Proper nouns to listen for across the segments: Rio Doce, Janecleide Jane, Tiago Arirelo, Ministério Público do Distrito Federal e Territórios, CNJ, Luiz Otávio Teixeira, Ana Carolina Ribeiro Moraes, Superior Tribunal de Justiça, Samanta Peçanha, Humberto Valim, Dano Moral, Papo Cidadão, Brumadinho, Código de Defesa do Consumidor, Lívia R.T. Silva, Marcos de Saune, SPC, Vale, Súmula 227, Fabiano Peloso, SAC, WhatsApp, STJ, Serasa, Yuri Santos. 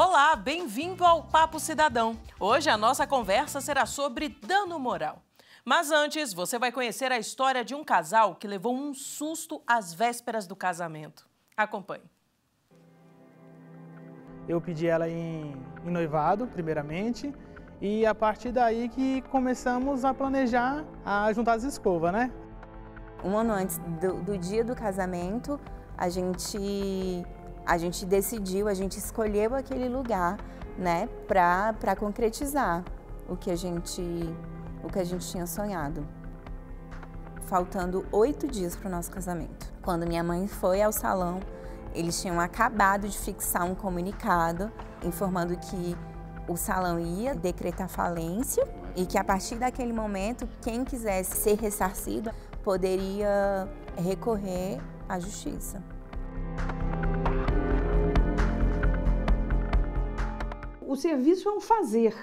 Olá, bem-vindo ao Papo Cidadão. Hoje a nossa conversa será sobre dano moral. Mas antes, você vai conhecer a história de um casal que levou um susto às vésperas do casamento. Acompanhe. Eu pedi ela em noivado, primeiramente, e a partir daí que começamos a planejar, a juntar as escovas, né? Um ano antes do dia do casamento, a gente decidiu, a gente escolheu aquele lugar, né, para concretizar o que a gente tinha sonhado. Faltando 8 dias para o nosso casamento. Quando minha mãe foi ao salão, eles tinham acabado de fixar um comunicado informando que o salão ia decretar falência e que a partir daquele momento, quem quisesse ser ressarcido poderia recorrer à justiça. O serviço é um fazer.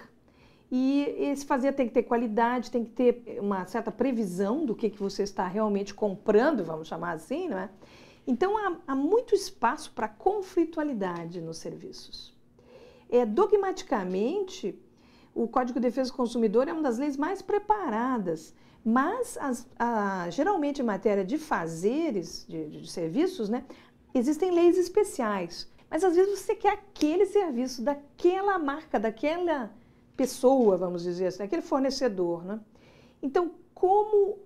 E esse fazer tem que ter qualidade, tem que ter uma certa previsão do que você está realmente comprando, vamos chamar assim, não é? Então, há muito espaço para conflitualidade nos serviços. Dogmaticamente, o Código de Defesa do Consumidor é uma das leis mais preparadas, mas geralmente em matéria de fazeres, de serviços, né, existem leis especiais. Mas às vezes você quer aquele serviço daquela marca, daquela pessoa, vamos dizer assim, daquele fornecedor, né? Então, como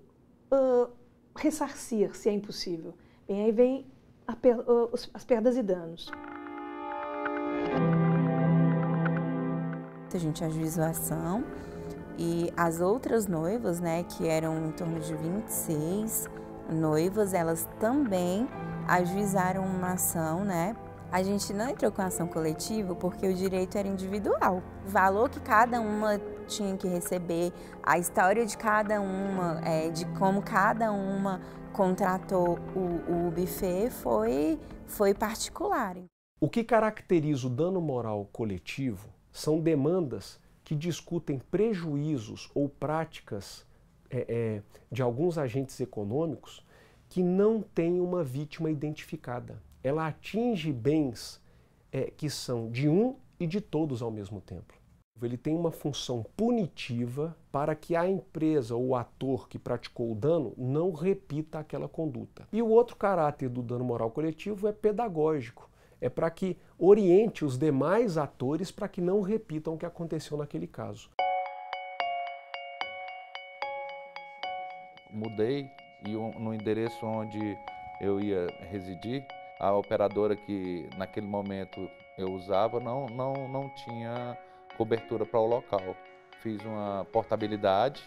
ressarcir se é impossível? Bem, aí vem as perdas e danos. A gente ajuizou a ação e as outras noivas, né, que eram em torno de 26 noivas, elas também ajuizaram uma ação, né? A gente não entrou com ação coletiva porque o direito era individual. O valor que cada uma tinha que receber, a história de cada uma, de como cada uma contratou o buffet foi particular. O que caracteriza o dano moral coletivo são demandas que discutem prejuízos ou práticas de alguns agentes econômicos que não têm uma vítima identificada. Ela atinge bens que são de um e de todos ao mesmo tempo. Ele tem uma função punitiva para que a empresa ou o ator que praticou o dano não repita aquela conduta. E o outro caráter do dano moral coletivo é pedagógico. É para que oriente os demais atores para que não repitam o que aconteceu naquele caso. Mudei e no endereço onde eu ia residir, a operadora que naquele momento eu usava não tinha cobertura para o local. Fiz uma portabilidade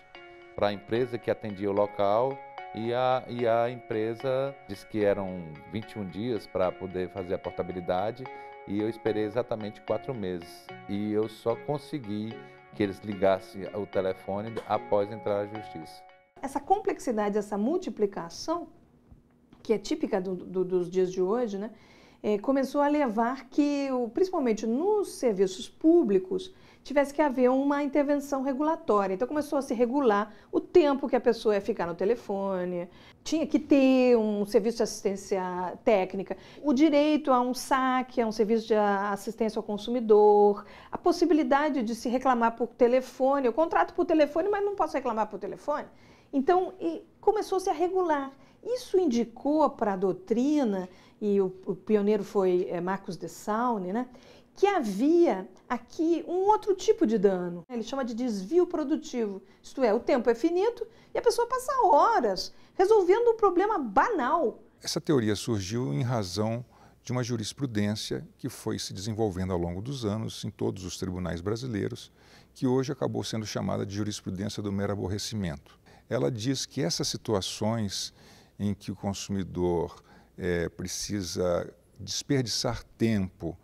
para a empresa que atendia o local e a empresa disse que eram 21 dias para poder fazer a portabilidade e eu esperei exatamente 4 meses. E eu só consegui que eles ligassem o telefone após entrar na justiça. Essa complexidade, essa multiplicação, que é típica dos dias de hoje, né? Começou a levar que, principalmente nos serviços públicos, tivesse que haver uma intervenção regulatória. Então começou a se regular o tempo que a pessoa ia ficar no telefone, tinha que ter um serviço de assistência técnica, o direito a um SAC, a um serviço de assistência ao consumidor, a possibilidade de se reclamar por telefone. Eu contrato por telefone, mas não posso reclamar por telefone. Então começou-se a regular. Isso indicou para a doutrina, e o pioneiro foi Marcos de Saune, né, que havia aqui um outro tipo de dano. Ele chama de desvio produtivo, isto é, o tempo é finito e a pessoa passa horas resolvendo um problema banal. Essa teoria surgiu em razão de uma jurisprudência que foi se desenvolvendo ao longo dos anos em todos os tribunais brasileiros, que hoje acabou sendo chamada de jurisprudência do mero aborrecimento. Ela diz que essas situações em que o consumidor precisa desperdiçar tempo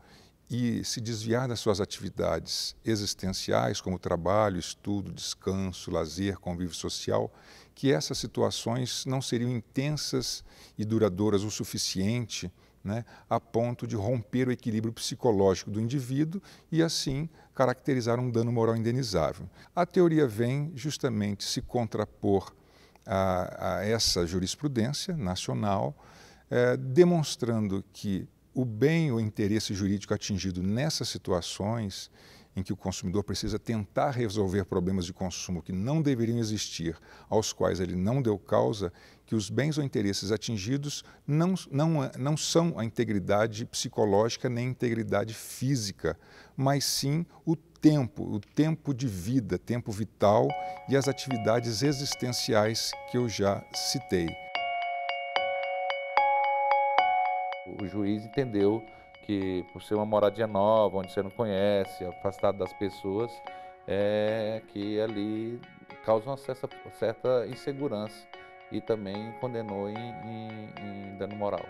e se desviar das suas atividades existenciais, como trabalho, estudo, descanso, lazer, convívio social, que essas situações não seriam intensas e duradouras o suficiente, né, a ponto de romper o equilíbrio psicológico do indivíduo e, assim, caracterizar um dano moral indenizável. A teoria vem justamente se contrapor a essa jurisprudência nacional, demonstrando que o bem ou interesse jurídico atingido nessas situações em que o consumidor precisa tentar resolver problemas de consumo que não deveriam existir, aos quais ele não deu causa, que os bens ou interesses atingidos não são a integridade psicológica nem a integridade física, mas sim o tempo de vida, tempo vital e as atividades existenciais que eu já citei. O juiz entendeu que, por ser uma moradia nova, onde você não conhece, afastado das pessoas, que ali causa uma certa insegurança, e também condenou em dano moral.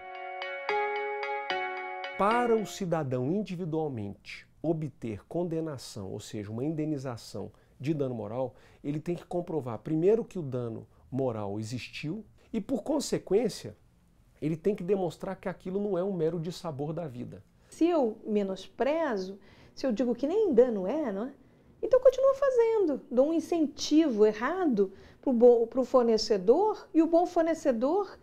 Para o cidadão individualmente obter condenação, ou seja, uma indenização de dano moral, ele tem que comprovar primeiro que o dano moral existiu e, por consequência, ele tem que demonstrar que aquilo não é um mero dissabor da vida. Se eu menosprezo, se eu digo que nem dano é, não é? Então continua fazendo, dou um incentivo errado para o fornecedor, e o bom fornecedor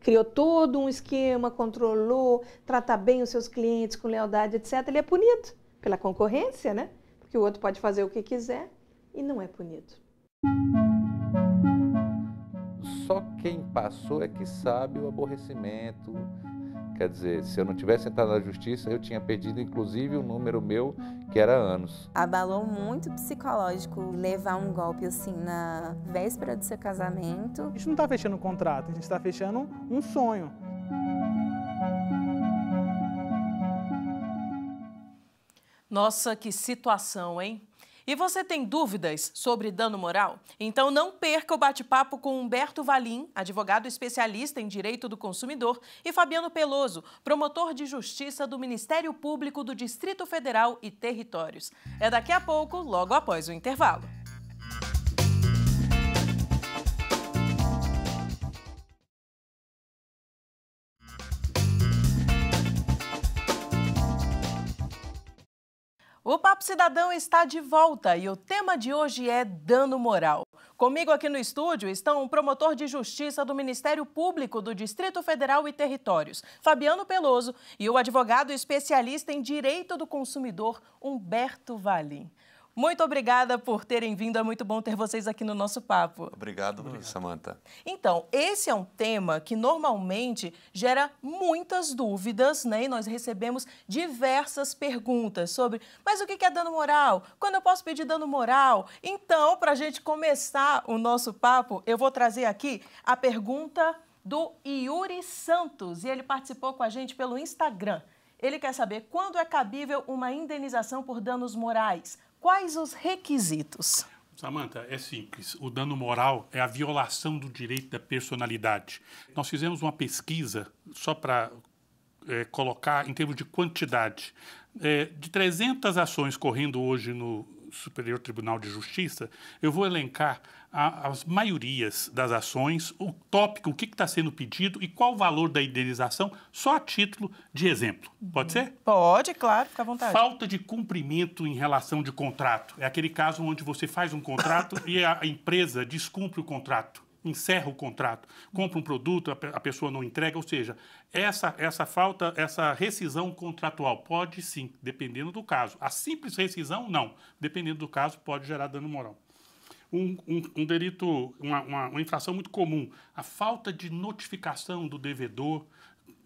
criou todo um esquema, controlou, trata bem os seus clientes com lealdade, etc. Ele é punido pela concorrência, né? Porque o outro pode fazer o que quiser e não é punido. Só quem passou é que sabe o aborrecimento. Quer dizer, se eu não tivesse entrado na justiça, eu tinha perdido, inclusive, o número meu, que era anos. Abalou muito o psicológico levar um golpe, assim, na véspera do seu casamento. A gente não está fechando um contrato, a gente está fechando um sonho. Nossa, que situação, hein? E você tem dúvidas sobre dano moral? Então não perca o bate-papo com Humberto Valim, advogado especialista em direito do consumidor, e Fabiano Peloso, promotor de justiça do Ministério Público do Distrito Federal e Territórios. É daqui a pouco, logo após o intervalo. O Papo Cidadão está de volta e o tema de hoje é dano moral. Comigo aqui no estúdio estão um promotor de justiça do Ministério Público do Distrito Federal e Territórios, Fabiano Peloso, e o advogado especialista em direito do consumidor, Humberto Valim. Muito obrigada por terem vindo, é muito bom ter vocês aqui no nosso papo. Obrigado, Samantha. Então, esse é um tema que normalmente gera muitas dúvidas, né? E nós recebemos diversas perguntas sobre, mas o que é dano moral? Quando eu posso pedir dano moral? Então, para a gente começar o nosso papo, eu vou trazer aqui a pergunta do Yuri Santos, e ele participou com a gente pelo Instagram. Ele quer saber quando é cabível uma indenização por danos morais. Quais os requisitos? Samantha, é simples. O dano moral é a violação do direito da personalidade. Nós fizemos uma pesquisa, só para colocar em termos de quantidade, de 300 ações correndo hoje no Superior Tribunal de Justiça, eu vou elencar as maiorias das ações, o tópico, o que está sendo pedido e qual o valor da indenização, só a título de exemplo. Pode ser? Pode, claro, fica à vontade. Falta de cumprimento em relação de contrato. É aquele caso onde você faz um contrato e a empresa descumpre o contrato, encerra o contrato, compra um produto, a pessoa não entrega, ou seja, essa falta, essa rescisão contratual pode sim, dependendo do caso. A simples rescisão, não. Dependendo do caso, pode gerar dano moral. Um delito, uma infração muito comum, a falta de notificação do devedor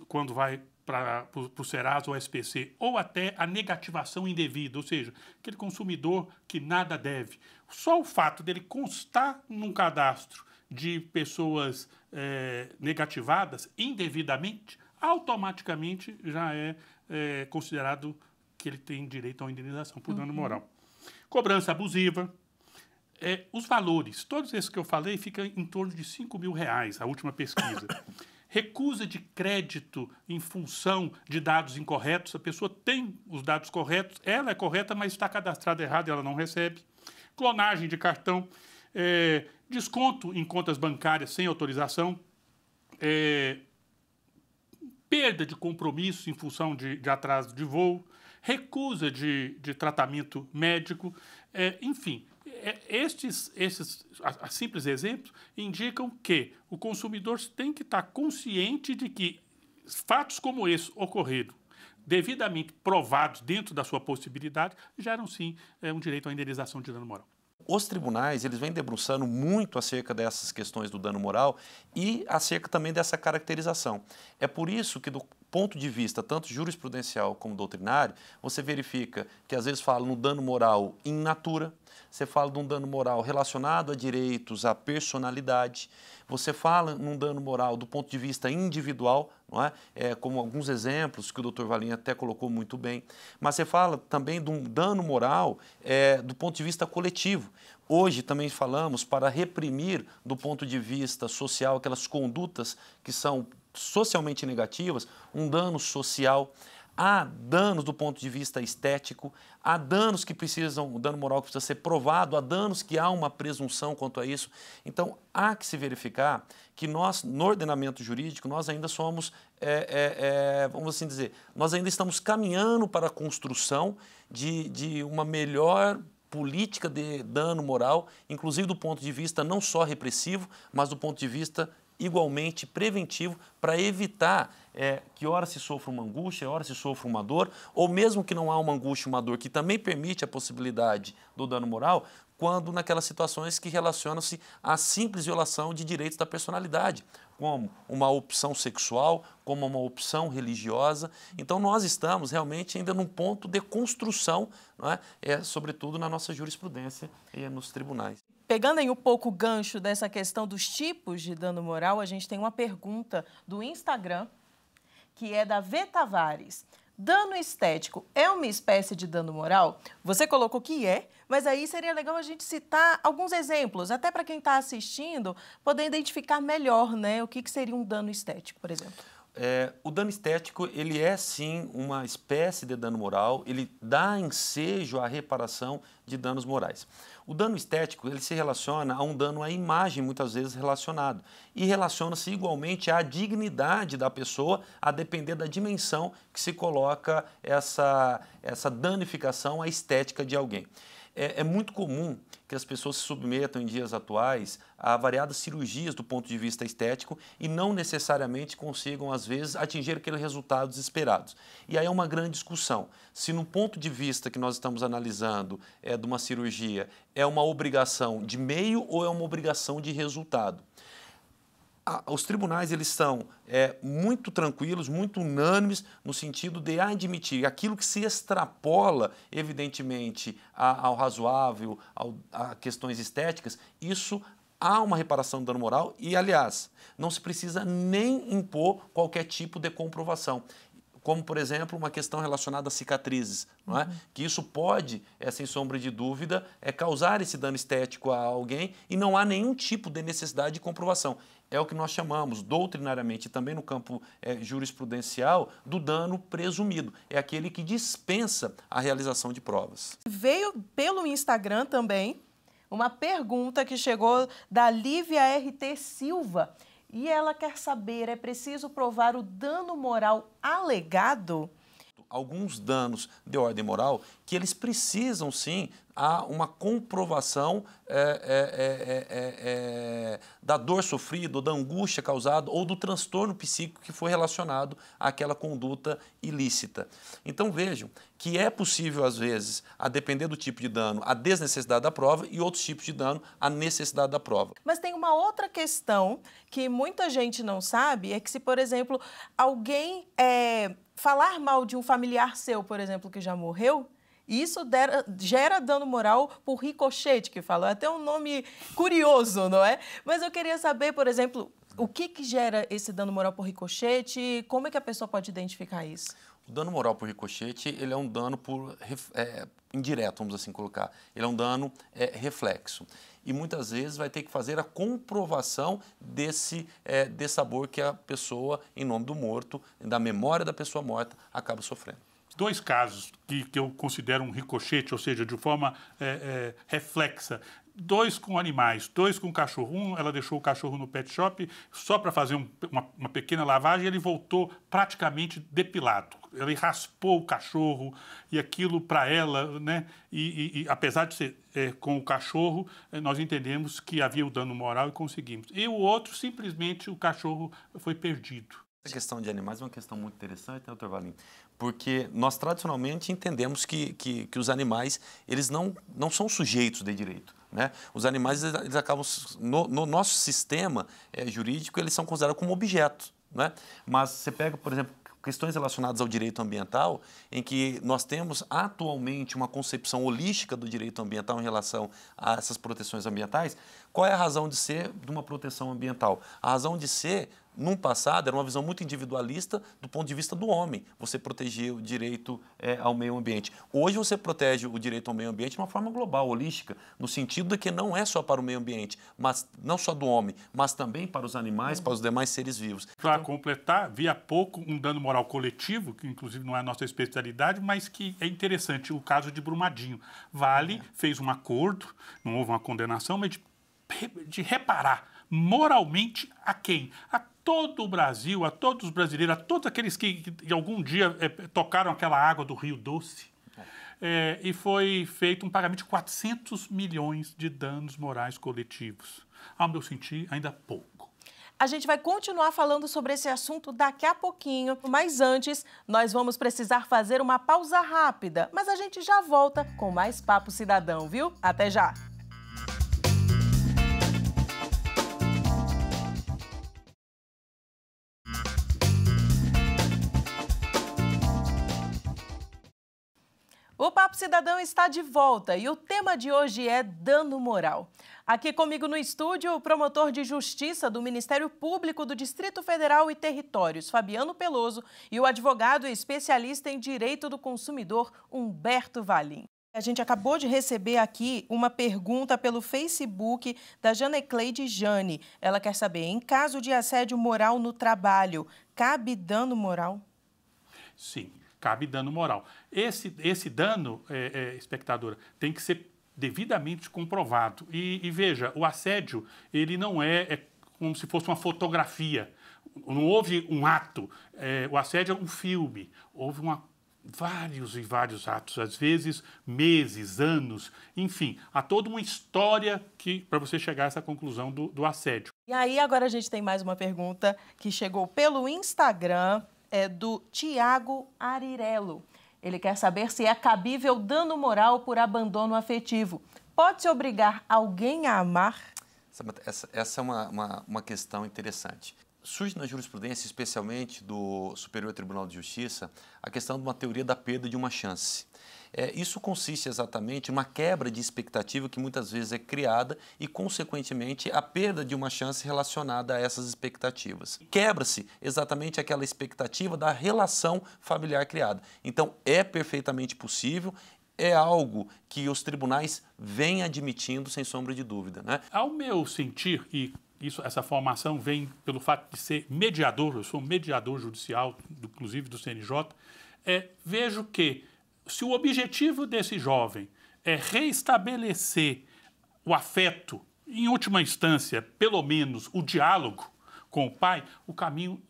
quando vai para o Serasa ou SPC, ou até a negativação indevida, ou seja, aquele consumidor que nada deve. Só o fato dele constar num cadastro de pessoas negativadas indevidamente, automaticamente já é considerado que ele tem direito à indenização por dano moral. Cobrança abusiva, os valores, todos esses que eu falei, ficam em torno de R$ 5.000, a última pesquisa. Recusa de crédito em função de dados incorretos, a pessoa tem os dados corretos, ela é correta, mas está cadastrada errada e ela não recebe. Clonagem de cartão, desconto em contas bancárias sem autorização, perda de compromisso em função de atraso de voo, recusa de tratamento médico, enfim. Esses simples exemplos indicam que o consumidor tem que estar consciente de que fatos como esse ocorreram devidamente provados dentro da sua possibilidade, geram sim um direito à indenização de dano moral. Os tribunais, eles vêm debruçando muito acerca dessas questões do dano moral e acerca também dessa caracterização. É por isso que, do ponto de vista tanto jurisprudencial como doutrinário, você verifica que às vezes fala no dano moral in natura, você fala de um dano moral relacionado a direitos, à personalidade, você fala num dano moral do ponto de vista individual, não é? Como alguns exemplos que o doutor Valim até colocou muito bem, mas você fala também de um dano moral do ponto de vista coletivo. Hoje também falamos para reprimir do ponto de vista social aquelas condutas que são socialmente negativas, um dano social. Há danos do ponto de vista estético, há danos que precisam, o dano moral que precisa ser provado, há danos que há uma presunção quanto a isso. Então, há que se verificar que nós, no ordenamento jurídico, nós ainda somos, vamos assim dizer, nós ainda estamos caminhando para a construção de uma melhor política de dano moral, inclusive do ponto de vista não só repressivo, mas do ponto de vista igualmente preventivo, para evitar que ora se sofra uma angústia, ora se sofra uma dor, ou mesmo que não há uma angústia, uma dor, que também permite a possibilidade do dano moral, quando naquelas situações que relacionam-se à simples violação de direitos da personalidade, como uma opção sexual, como uma opção religiosa. Então, nós estamos realmente ainda num ponto de construção, não é? Sobretudo na nossa jurisprudência e nos tribunais. Pegando aí um pouco o gancho dessa questão dos tipos de dano moral, a gente tem uma pergunta do Instagram, que é da V. Tavares. Dano estético é uma espécie de dano moral? Você colocou que é, mas aí seria legal a gente citar alguns exemplos, até para quem está assistindo poder identificar melhor, né, o que seria um dano estético, por exemplo. O dano estético, ele é sim uma espécie de dano moral, ele dá ensejo à reparação de danos morais. O dano estético, ele se relaciona a um dano à imagem, muitas vezes relacionado, e relaciona-se igualmente à dignidade da pessoa, a depender da dimensão que se coloca essa danificação à estética de alguém. É muito comum que as pessoas se submetam em dias atuais a variadas cirurgias do ponto de vista estético e não necessariamente consigam, às vezes, atingir aqueles resultados esperados. E aí é uma grande discussão. Se no ponto de vista que nós estamos analisando de uma cirurgia é uma obrigação de meio ou é uma obrigação de resultado. Os tribunais, eles são muito tranquilos, muito unânimes no sentido de admitir aquilo que se extrapola, evidentemente, ao razoável, a questões estéticas, isso há uma reparação do dano moral e, aliás, não se precisa nem impor qualquer tipo de comprovação. Como, por exemplo, uma questão relacionada a cicatrizes, não é? Que isso pode, sem sombra de dúvida, causar esse dano estético a alguém e não há nenhum tipo de necessidade de comprovação. É o que nós chamamos, doutrinariamente, também no campo jurisprudencial, do dano presumido. É aquele que dispensa a realização de provas. Veio pelo Instagram também uma pergunta que chegou da Lívia R.T. Silva. E ela quer saber, é preciso provar o dano moral alegado? Alguns danos de ordem moral que eles precisam, sim, há uma comprovação da dor sofrida, ou da angústia causada, ou do transtorno psíquico que foi relacionado àquela conduta ilícita. Então, vejam que é possível, às vezes, a depender do tipo de dano, a desnecessidade da prova e outros tipos de dano, a necessidade da prova. Mas tem uma outra questão que muita gente não sabe, é que se, por exemplo, alguém falar mal de um familiar seu, por exemplo, que já morreu, isso gera dano moral por ricochete, que fala. É até um nome curioso, não é? Mas eu queria saber, por exemplo, o que gera esse dano moral por ricochete? Como é que a pessoa pode identificar isso? O dano moral por ricochete, ele é um dano indireto, vamos assim colocar. Ele é um dano reflexo. E muitas vezes vai ter que fazer a comprovação desse sabor que a pessoa, em nome do morto, da memória da pessoa morta, acaba sofrendo. Dois casos que eu considero um ricochete, ou seja, de forma reflexa. Dois com animais, dois com cachorro. Ela deixou o cachorro no pet shop só para fazer uma pequena lavagem e ele voltou praticamente depilado. Ele raspou o cachorro e aquilo para ela, né? E apesar de ser com o cachorro, nós entendemos que havia o dano moral e conseguimos. E o outro, simplesmente, o cachorro foi perdido. Essa questão de animais é uma questão muito interessante, né, doutor Valim? porque nós tradicionalmente entendemos que os animais eles não são sujeitos de direito. Né? Os animais eles acabam, no nosso sistema jurídico, eles são considerados como objetos. Né? Mas você pega, por exemplo, questões relacionadas ao direito ambiental, em que nós temos atualmente uma concepção holística do direito ambiental em relação a essas proteções ambientais. Qual é a razão de ser de uma proteção ambiental? A razão de ser, num passado, era uma visão muito individualista do ponto de vista do homem. Você protegia o direito ao meio ambiente. Hoje você protege o direito ao meio ambiente de uma forma global, holística, no sentido de que não é só para o meio ambiente, mas não só do homem, mas também para os animais, para os demais seres vivos. Para completar, vi há pouco um dano moral coletivo, que inclusive não é a nossa especialidade, mas que é interessante, o caso de Brumadinho. Vale fez um acordo, não houve uma condenação, mas de reparar moralmente a quem? A todo o Brasil, a todos os brasileiros, a todos aqueles que algum dia tocaram aquela água do Rio Doce. E foi feito um pagamento de 400 milhões de danos morais coletivos. Ao meu sentir, ainda pouco. A gente vai continuar falando sobre esse assunto daqui a pouquinho, mas antes nós vamos precisar fazer uma pausa rápida. Mas a gente já volta com mais Papo Cidadão, viu? Até já! O Papo Cidadão está de volta e o tema de hoje é dano moral. Aqui comigo no estúdio, o promotor de Justiça do Ministério Público do Distrito Federal e Territórios, Fabiano Peloso, e o advogado e especialista em Direito do Consumidor, Humberto Valim. A gente acabou de receber aqui uma pergunta pelo Facebook da Janecleide Jane. Ela quer saber, em caso de assédio moral no trabalho, cabe dano moral? Sim. Cabe dano moral. Esse dano, espectadora, tem que ser devidamente comprovado. E veja, o assédio, ele não é como se fosse uma fotografia. Não houve um ato. O assédio é um filme. Houve vários e vários atos, às vezes meses, anos. Enfim, há toda uma história para você chegar a essa conclusão do assédio. E aí, agora a gente tem mais uma pergunta que chegou pelo Instagram. É do Tiago Arirelo. Ele quer saber se é cabível dano moral por abandono afetivo. Pode-se obrigar alguém a amar? Essa é uma questão interessante. Surge na jurisprudência, especialmente do Superior Tribunal de Justiça, a questão de uma teoria da perda de uma chance. Isso consiste exatamente em uma quebra de expectativa que muitas vezes é criada e, consequentemente, a perda de uma chance relacionada a essas expectativas. Quebra-se exatamente aquela expectativa da relação familiar criada. Então, é perfeitamente possível, é algo que os tribunais vêm admitindo sem sombra de dúvida. Né? Ao meu sentir, essa formação vem pelo fato de ser mediador, eu sou mediador judicial, inclusive do CNJ, vejo que, se o objetivo desse jovem é reestabelecer o afeto, em última instância, pelo menos o diálogo com o pai, o caminho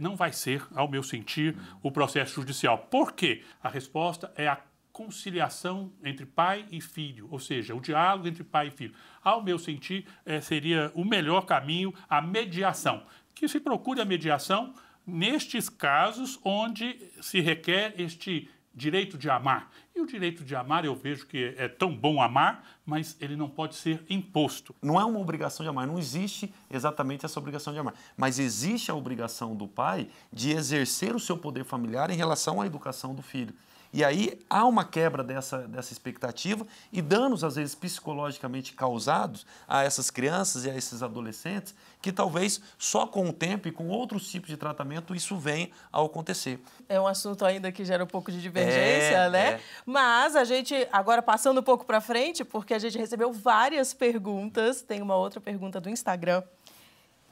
não vai ser, ao meu sentir, o processo judicial. Por quê? A resposta é a conciliação entre pai e filho, ou seja, o diálogo entre pai e filho. Ao meu sentir, seria o melhor caminho a mediação. Que se procure a mediação nestes casos onde se requer este direito de amar. E o direito de amar, eu vejo que é tão bom amar, mas ele não pode ser imposto. Não é uma obrigação de amar, não existe exatamente essa obrigação de amar. Mas existe a obrigação do pai de exercer o seu poder familiar em relação à educação do filho. E aí há uma quebra dessa expectativa e danos, às vezes, psicologicamente causados a essas crianças e a esses adolescentes que talvez só com o tempo e com outros tipos de tratamento isso venha a acontecer. É um assunto ainda que gera um pouco de divergência, né? Mas a gente, agora passando um pouco para frente, porque a gente recebeu várias perguntas, tem uma outra pergunta do Instagram,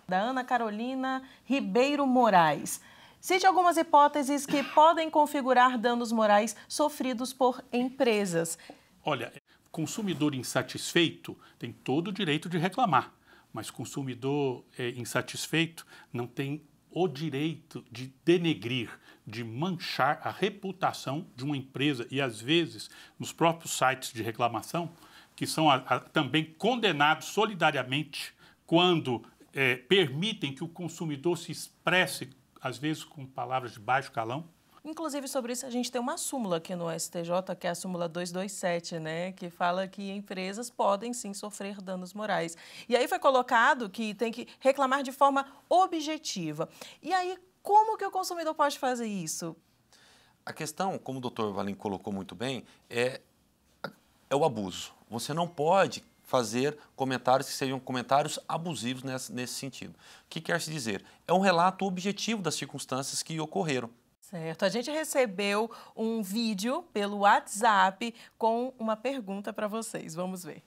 da Ana Carolina Ribeiro Moraes. Cite algumas hipóteses que podem configurar danos morais sofridos por empresas. Olha, consumidor insatisfeito tem todo o direito de reclamar, mas consumidor insatisfeito não tem o direito de denegrir, de manchar a reputação de uma empresa. E, às vezes, nos próprios sites de reclamação, que são também condenados solidariamente quando permitem que o consumidor se expresse, às vezes com palavras de baixo calão, Inclusive, sobre isso, a gente tem uma súmula aqui no STJ, que é a súmula 227, né, que fala que empresas podem, sim, sofrer danos morais. E aí foi colocado que tem que reclamar de forma objetiva. E aí, como que o consumidor pode fazer isso? A questão, como o doutor Valim colocou muito bem, é o abuso. Você não pode fazer comentários que sejam comentários abusivos nesse sentido. O que quer se dizer? É um relato objetivo das circunstâncias que ocorreram. Certo. A gente recebeu um vídeo pelo WhatsApp com uma pergunta para vocês. Vamos ver.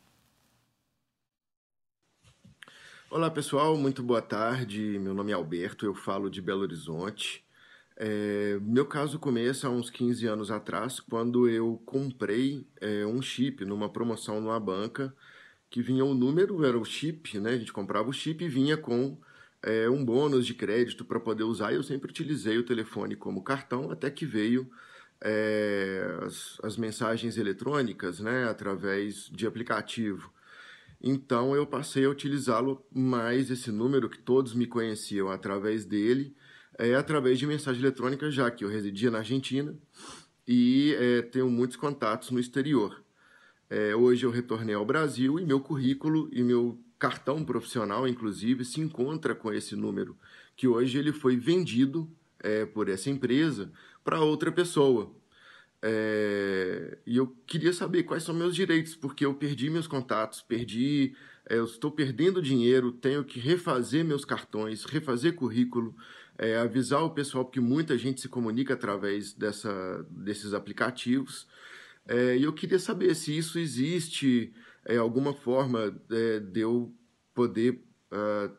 Olá, pessoal. Muito boa tarde. Meu nome é Alberto, eu falo de Belo Horizonte. Meu caso começa há uns 15 anos atrás, quando eu comprei um chip numa promoção numa banca, que vinha um número, era o chip, né? A gente comprava o chip e vinha com um bônus de crédito para poder usar. Eu sempre utilizei o telefone como cartão, até que veio as mensagens eletrônicas, né? Através de aplicativo. Então, eu passei a utilizá-lo mais, esse número que todos me conheciam através dele, através de mensagem eletrônica, já que eu residia na Argentina e tenho muitos contatos no exterior. Hoje eu retornei ao Brasil e meu currículo e meu cartão profissional, inclusive, se encontra com esse número, que hoje ele foi vendido por essa empresa para outra pessoa. E eu queria saber quais são meus direitos, porque eu perdi meus contatos, eu estou perdendo dinheiro, tenho que refazer meus cartões, refazer currículo, avisar o pessoal, porque muita gente se comunica através desses aplicativos. E eu queria saber se isso existe, alguma forma de eu poder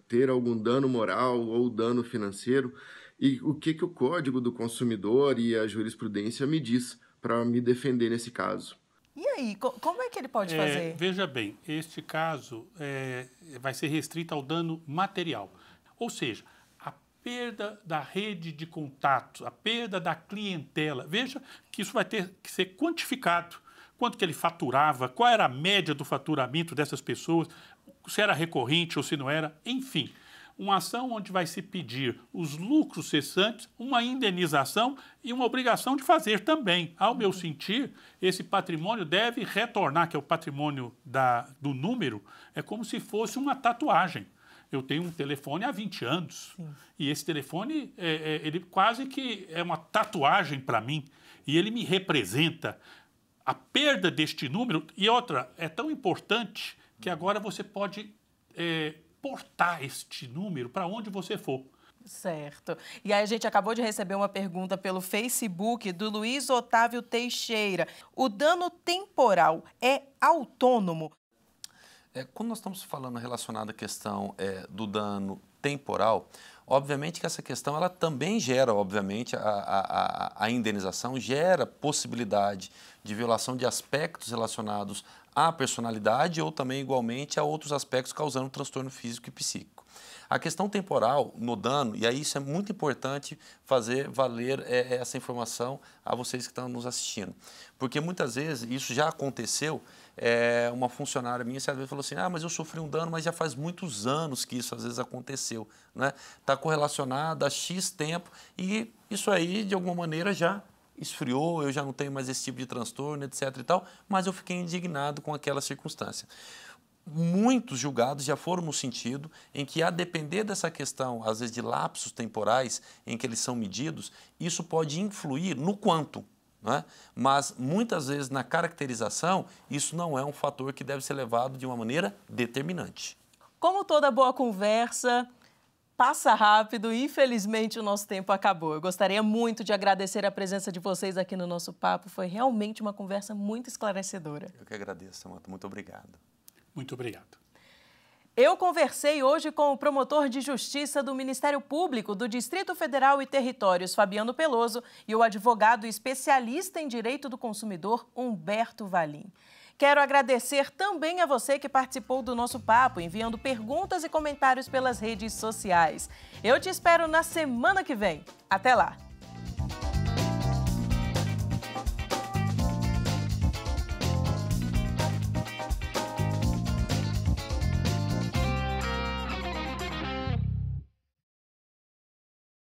ter algum dano moral ou dano financeiro, e o que o Código do Consumidor e a jurisprudência me diz para me defender nesse caso. E aí, como é que ele pode fazer? Veja bem, este caso vai ser restrito ao dano material, ou seja, perda da rede de contatos, a perda da clientela. Veja que isso vai ter que ser quantificado. Quanto que ele faturava, qual era a média do faturamento dessas pessoas, se era recorrente ou se não era, enfim. Uma ação onde vai se pedir os lucros cessantes, uma indenização e uma obrigação de fazer também. Ao meu sentir, esse patrimônio deve retornar, que é o patrimônio do número, é como se fosse uma tatuagem. Eu tenho um telefone há 20 anos. Sim. E esse telefone, ele quase que é uma tatuagem para mim e ele me representa. A perda deste número, e outra, é tão importante que agora você pode portar este número para onde você for. Certo. E aí a gente acabou de receber uma pergunta pelo Facebook do Luiz Otávio Teixeira. O dano temporal é autônomo? Quando nós estamos falando relacionado à questão do dano temporal, obviamente que essa questão ela também gera, obviamente, a indenização, gera possibilidade de violação de aspectos relacionados à personalidade ou também, igualmente, a outros aspectos causando transtorno físico e psíquico. A questão temporal no dano, e aí isso é muito importante fazer valer essa informação a vocês que estão nos assistindo, porque muitas vezes isso já aconteceu. Uma funcionária minha certa vez falou assim: ah, mas eu sofri um dano, mas já faz muitos anos que isso às vezes aconteceu, né? Está correlacionado a X tempo e isso aí de alguma maneira já esfriou, eu já não tenho mais esse tipo de transtorno, etc e tal, mas eu fiquei indignado com aquela circunstância. Muitos julgados já foram no sentido em que, a depender dessa questão, às vezes de lapsos temporais em que eles são medidos, isso pode influir no quanto, né? Mas muitas vezes na caracterização isso não é um fator que deve ser levado de uma maneira determinante. Como toda boa conversa, passa rápido e, infelizmente, o nosso tempo acabou. Eu gostaria muito de agradecer a presença de vocês aqui no nosso papo. Foi realmente uma conversa muito esclarecedora. Eu que agradeço, Samantha. Muito obrigado. Muito obrigado. Eu conversei hoje com o promotor de Justiça do Ministério Público do Distrito Federal e Territórios, Fabiano Peloso, e o advogado especialista em Direito do Consumidor, Humberto Valim. Quero agradecer também a você que participou do nosso papo, enviando perguntas e comentários pelas redes sociais. Eu te espero na semana que vem. Até lá!